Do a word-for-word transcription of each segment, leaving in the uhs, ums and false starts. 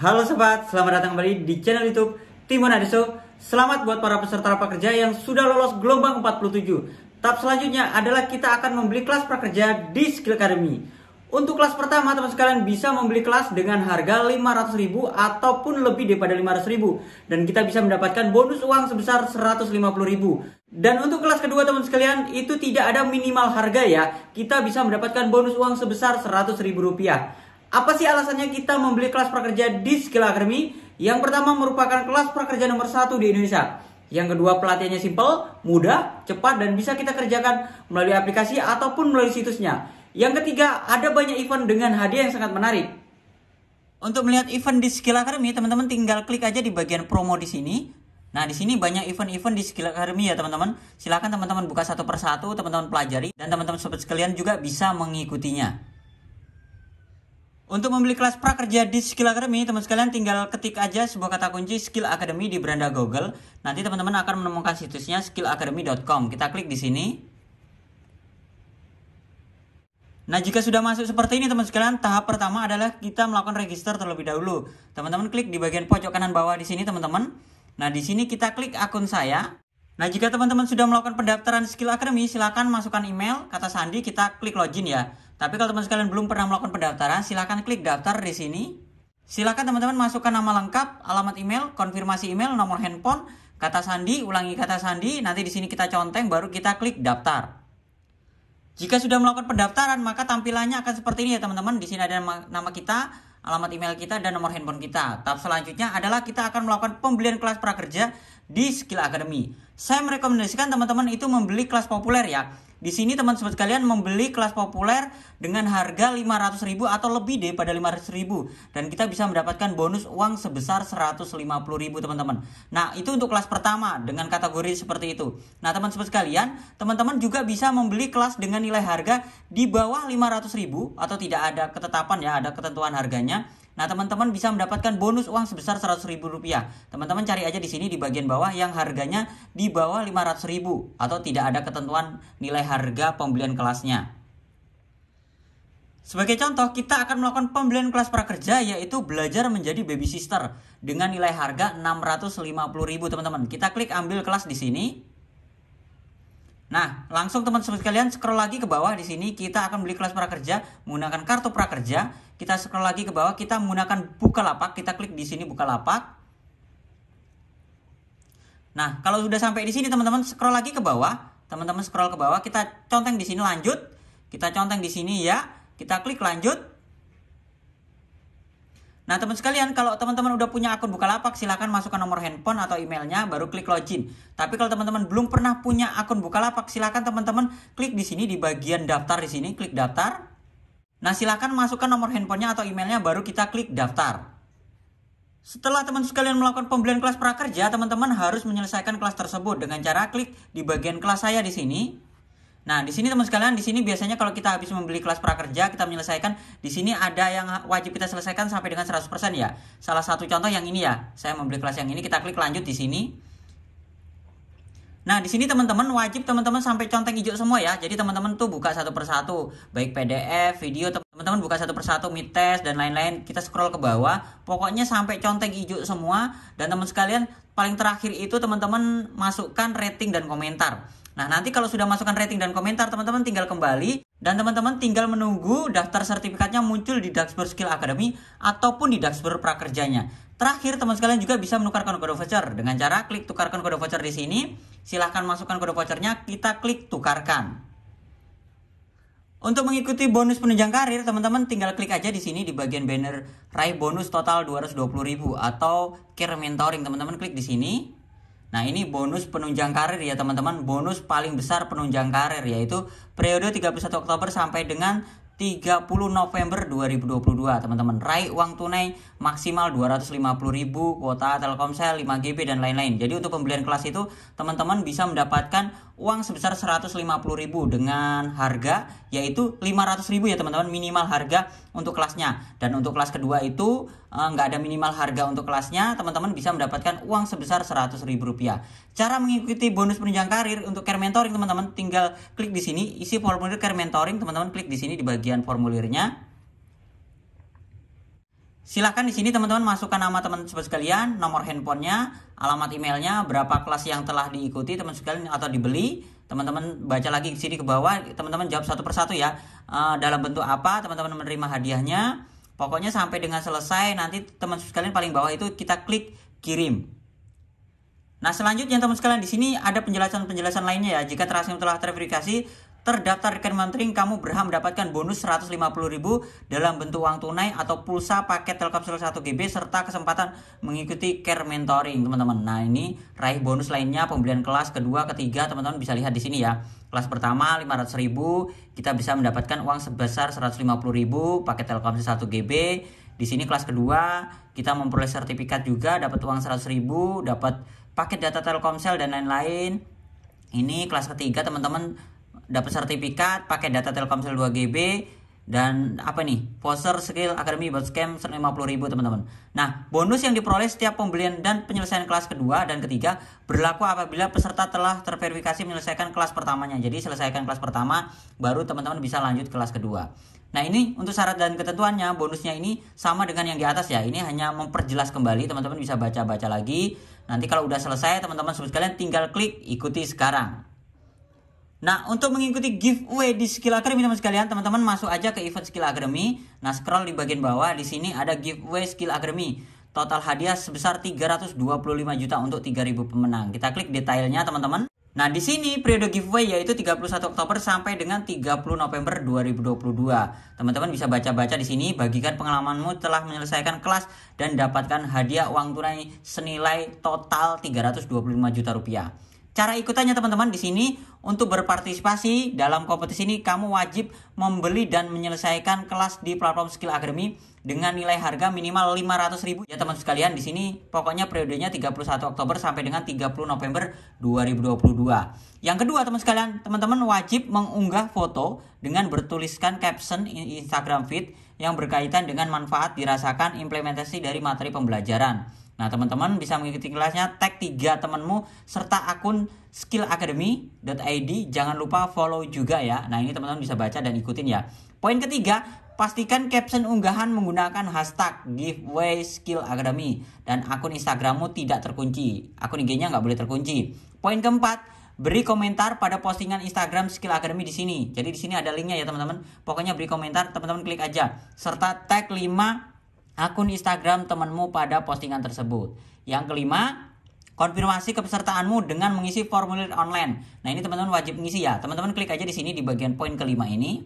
Halo sobat, selamat datang kembali di channel YouTube Timon Adiyoso. Selamat buat para peserta prakerja yang sudah lolos gelombang empat puluh tujuh. Tahap selanjutnya adalah kita akan membeli kelas prakerja di Skill Academy. Untuk kelas pertama, teman sekalian bisa membeli kelas dengan harga lima ratus ribu ataupun lebih daripada lima ratus ribu, dan kita bisa mendapatkan bonus uang sebesar seratus lima puluh ribu. Dan untuk kelas kedua, teman sekalian, itu tidak ada minimal harga ya. Kita bisa mendapatkan bonus uang sebesar seratus ribu rupiah. Apa sih alasannya kita membeli kelas prakerja di Skill Academy? Yang pertama merupakan kelas prakerja nomor satu di Indonesia. Yang kedua pelatihannya simple, mudah, cepat, dan bisa kita kerjakan melalui aplikasi ataupun melalui situsnya. Yang ketiga ada banyak event dengan hadiah yang sangat menarik. Untuk melihat event di Skill Academy, teman-teman tinggal klik aja di bagian promo di sini. Nah, di sini banyak event-event di Skill Academy ya teman-teman. Silahkan teman-teman buka satu persatu, teman-teman pelajari, dan teman-teman sobat sekalian juga bisa mengikutinya. Untuk membeli kelas prakerja di Skill Academy, teman sekalian tinggal ketik aja sebuah kata kunci Skill Academy di beranda Google. Nanti teman-teman akan menemukan situsnya skill academy dot com. Kita klik di sini. Nah, jika sudah masuk seperti ini teman sekalian, tahap pertama adalah kita melakukan register terlebih dahulu. Teman-teman klik di bagian pojok kanan bawah di sini teman-teman. Nah, di sini kita klik akun saya. Nah, jika teman-teman sudah melakukan pendaftaran Skill Academy, silakan masukkan email, kata sandi, kita klik login ya. Tapi kalau teman sekalian belum pernah melakukan pendaftaran, silakan klik daftar di sini. Silakan teman-teman masukkan nama lengkap, alamat email, konfirmasi email, nomor handphone, kata sandi, ulangi kata sandi. Nanti di sini kita conteng, baru kita klik daftar. Jika sudah melakukan pendaftaran, maka tampilannya akan seperti ini ya teman-teman. Di sini ada nama kita, alamat email kita, dan nomor handphone kita. Tahap selanjutnya adalah kita akan melakukan pembelian kelas prakerja di Skill Academy. Saya merekomendasikan teman-teman itu membeli kelas populer ya. Di sini teman-teman sekalian membeli kelas populer dengan harga lima ratus ribu atau lebih daripada lima ratus ribu, dan kita bisa mendapatkan bonus uang sebesar seratus lima puluh ribu teman-teman. Nah, itu untuk kelas pertama dengan kategori seperti itu. Nah, teman-teman sekalian, teman-teman juga bisa membeli kelas dengan nilai harga di bawah lima ratus ribu atau tidak ada ketetapan ya, ada ketentuan harganya. Nah, teman-teman bisa mendapatkan bonus uang sebesar seratus ribu rupiah. Teman-teman cari aja di sini di bagian bawah yang harganya di bawah lima ratus ribu atau tidak ada ketentuan nilai harga pembelian kelasnya. Sebagai contoh, kita akan melakukan pembelian kelas prakerja yaitu belajar menjadi baby sister dengan nilai harga enam ratus lima puluh ribu teman-teman. Kita klik ambil kelas di sini. Nah, langsung teman-teman sekalian scroll lagi ke bawah di sini, kita akan beli kelas prakerja menggunakan kartu prakerja. Kita scroll lagi ke bawah, kita menggunakan Bukalapak, kita klik di sini Bukalapak. Nah, kalau sudah sampai di sini teman-teman scroll lagi ke bawah, teman-teman scroll ke bawah, kita conteng di sini lanjut. Kita conteng di sini ya, kita klik lanjut. Nah, teman sekalian, kalau teman-teman udah punya akun Bukalapak, silahkan masukkan nomor handphone atau emailnya, baru klik login. Tapi kalau teman-teman belum pernah punya akun Bukalapak, silahkan teman-teman klik di sini di bagian daftar di sini, klik daftar. Nah, silahkan masukkan nomor handphonenya atau emailnya, baru kita klik daftar. Setelah teman sekalian melakukan pembelian kelas prakerja, teman-teman harus menyelesaikan kelas tersebut dengan cara klik di bagian kelas saya di sini. Nah, di sini teman sekalian, di sini biasanya kalau kita habis membeli kelas prakerja, kita menyelesaikan, di sini ada yang wajib kita selesaikan sampai dengan seratus persen ya. Salah satu contoh yang ini ya. Saya membeli kelas yang ini, kita klik lanjut di sini. Nah, di sini teman-teman wajib teman-teman sampai conteng hijau semua ya. Jadi teman-teman tuh buka satu persatu, baik P D F, video, teman-teman buka satu persatu, mid test dan lain-lain. Kita scroll ke bawah, pokoknya sampai conteng hijau semua. Dan teman sekalian, paling terakhir itu teman-teman masukkan rating dan komentar. Nah, nanti kalau sudah masukkan rating dan komentar, teman-teman tinggal kembali. Dan teman-teman tinggal menunggu daftar sertifikatnya muncul di dashboard Skill Academy ataupun di dashboard prakerjanya. Terakhir, teman sekalian juga bisa menukarkan kode voucher dengan cara klik tukarkan kode voucher di sini. Silahkan masukkan kode vouchernya, kita klik tukarkan. Untuk mengikuti bonus penunjang karir, teman-teman tinggal klik aja di sini di bagian banner raih bonus total dua ratus dua puluh ribu atau care mentoring. Teman-teman klik di sini. Nah, ini bonus penunjang karir ya teman-teman, bonus paling besar penunjang karir yaitu periode tiga puluh satu Oktober sampai dengan tiga puluh November dua ribu dua puluh dua teman-teman. Raih uang tunai maksimal dua ratus lima puluh ribu, kuota Telkomsel lima G B dan lain-lain. Jadi untuk pembelian kelas itu teman-teman bisa mendapatkan uang sebesar seratus lima puluh ribu dengan harga yaitu lima ratus ribu ya teman-teman, minimal harga untuk kelasnya. Dan untuk kelas kedua itu nggak ada minimal harga untuk kelasnya, teman-teman bisa mendapatkan uang sebesar seratus ribu rupiah. Cara mengikuti bonus penunjang karir untuk care mentoring, teman-teman tinggal klik di sini, isi formulir care mentoring, teman-teman klik di sini di bagian formulirnya. Silahkan di sini teman-teman masukkan nama teman sekalian, nomor handphonenya, alamat emailnya, berapa kelas yang telah diikuti teman sekalian atau dibeli. Teman-teman baca lagi di sini ke bawah, teman-teman jawab satu persatu ya. E, dalam bentuk apa teman-teman menerima hadiahnya. Pokoknya sampai dengan selesai, nanti teman sekalian paling bawah itu kita klik kirim. Nah, selanjutnya teman sekalian di sini ada penjelasan-penjelasan lainnya ya. Jika transaksi telah terverifikasi, terdaftar rekening mentoring, kamu berhak mendapatkan bonus seratus lima puluh ribu dalam bentuk uang tunai atau pulsa paket Telkomsel satu giga serta kesempatan mengikuti care mentoring, teman-teman. Nah, ini raih bonus lainnya pembelian kelas kedua, ketiga, teman-teman bisa lihat di sini ya. Kelas pertama lima ratus ribu, kita bisa mendapatkan uang sebesar seratus lima puluh ribu paket Telkomsel satu giga. Di sini kelas kedua kita memperoleh sertifikat juga, dapat uang seratus ribu, dapat paket data Telkomsel dan lain-lain. Ini kelas ketiga teman-teman dapat sertifikat paket data Telkomsel dua giga dan apa nih? Voucher Skill Academy Bootcamp seratus lima puluh ribu teman-teman. Nah, bonus yang diperoleh setiap pembelian dan penyelesaian kelas kedua dan ketiga berlaku apabila peserta telah terverifikasi menyelesaikan kelas pertamanya. Jadi selesaikan kelas pertama baru teman-teman bisa lanjut kelas kedua. Nah, ini untuk syarat dan ketentuannya, bonusnya ini sama dengan yang di atas ya. Ini hanya memperjelas kembali, teman-teman bisa baca-baca lagi. Nanti kalau udah selesai, teman-teman sekalian tinggal klik ikuti sekarang. Nah, untuk mengikuti giveaway di Skill Academy teman sekalian, teman-teman masuk aja ke event Skill Academy. Nah, scroll di bagian bawah, di sini ada giveaway Skill Academy. Total hadiah sebesar tiga ratus dua puluh lima juta untuk tiga ribu pemenang. Kita klik detailnya, teman-teman. Nah, di sini periode giveaway yaitu tiga puluh satu Oktober sampai dengan tiga puluh November dua ribu dua puluh dua. Teman-teman bisa baca-baca di sini, bagikan pengalamanmu telah menyelesaikan kelas dan dapatkan hadiah uang tunai senilai total tiga ratus dua puluh lima juta rupiah. Cara ikutannya teman-teman di sini, untuk berpartisipasi dalam kompetisi ini kamu wajib membeli dan menyelesaikan kelas di platform Skill Academy dengan nilai harga minimal lima ratus ribu ya teman sekalian. Di sini pokoknya periodenya tiga puluh satu Oktober sampai dengan tiga puluh November dua ribu dua puluh dua. Yang kedua teman sekalian, teman-teman wajib mengunggah foto dengan bertuliskan caption Instagram feed yang berkaitan dengan manfaat dirasakan implementasi dari materi pembelajaran. Nah, teman-teman bisa mengikuti kelasnya, tag tiga temanmu serta akun skill academy dot i d. Jangan lupa follow juga ya. Nah, ini teman-teman bisa baca dan ikutin ya. Poin ketiga, pastikan caption unggahan menggunakan hashtag giveaway Skill Academy dan akun Instagrammu tidak terkunci. Akun I G-nya nggak boleh terkunci. Poin keempat, beri komentar pada postingan Instagram Skill Academy di sini. Jadi di sini ada linknya ya teman-teman. Pokoknya beri komentar, teman-teman klik aja. Serta tag lima akun Instagram temanmu pada postingan tersebut. Yang kelima, konfirmasi kepesertaanmu dengan mengisi formulir online. Nah, ini teman-teman wajib mengisi ya. Teman-teman klik aja di sini di bagian poin kelima ini.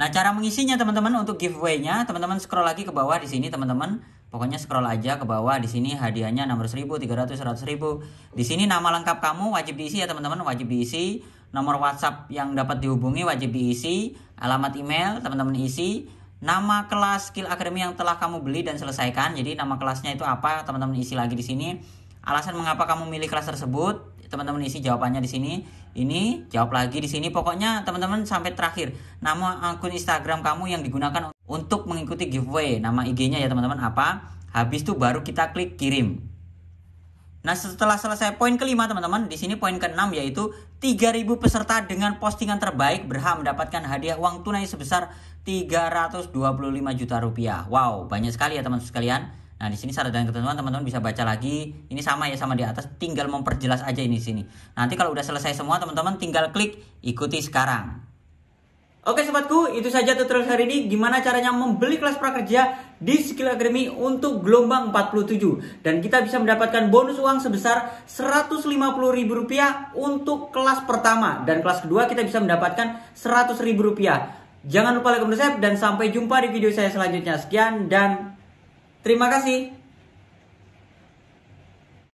Nah, cara mengisinya teman-teman untuk giveaway-nya, teman-teman scroll lagi ke bawah di sini teman-teman. Pokoknya scroll aja ke bawah di sini hadiahnya enam ratus ribu, tiga ratus, seratus ribu. Di sini nama lengkap kamu wajib diisi ya teman-teman, wajib diisi. Nomor WhatsApp yang dapat dihubungi wajib diisi, alamat email teman-teman isi, nama kelas Skill Academy yang telah kamu beli dan selesaikan. Jadi nama kelasnya itu apa teman-teman isi lagi di sini. Alasan mengapa kamu milih kelas tersebut, teman-teman isi jawabannya di sini. Ini jawab lagi di sini. Pokoknya teman-teman sampai terakhir, nama akun Instagram kamu yang digunakan untuk mengikuti giveaway, nama I G-nya ya teman-teman apa. Habis itu baru kita klik kirim. Nah, setelah selesai poin kelima teman-teman, di sini poin keenam yaitu tiga ribu peserta dengan postingan terbaik berhak mendapatkan hadiah uang tunai sebesar tiga ratus dua puluh lima juta rupiah. Wow, banyak sekali ya teman-teman sekalian. Nah, di sini syarat dan ketentuan teman-teman bisa baca lagi. Ini sama ya sama di atas, tinggal memperjelas aja ini di sini. Nanti kalau udah selesai semua teman-teman tinggal klik ikuti sekarang. Oke sobatku, itu saja tutorial hari ini gimana caranya membeli kelas prakerja di Skill Academy untuk gelombang empat puluh tujuh. Dan kita bisa mendapatkan bonus uang sebesar seratus lima puluh ribu rupiah untuk kelas pertama. Dan kelas kedua kita bisa mendapatkan seratus ribu rupiah. Jangan lupa like, comment, share, dan sampai jumpa di video saya selanjutnya. Sekian dan terima kasih.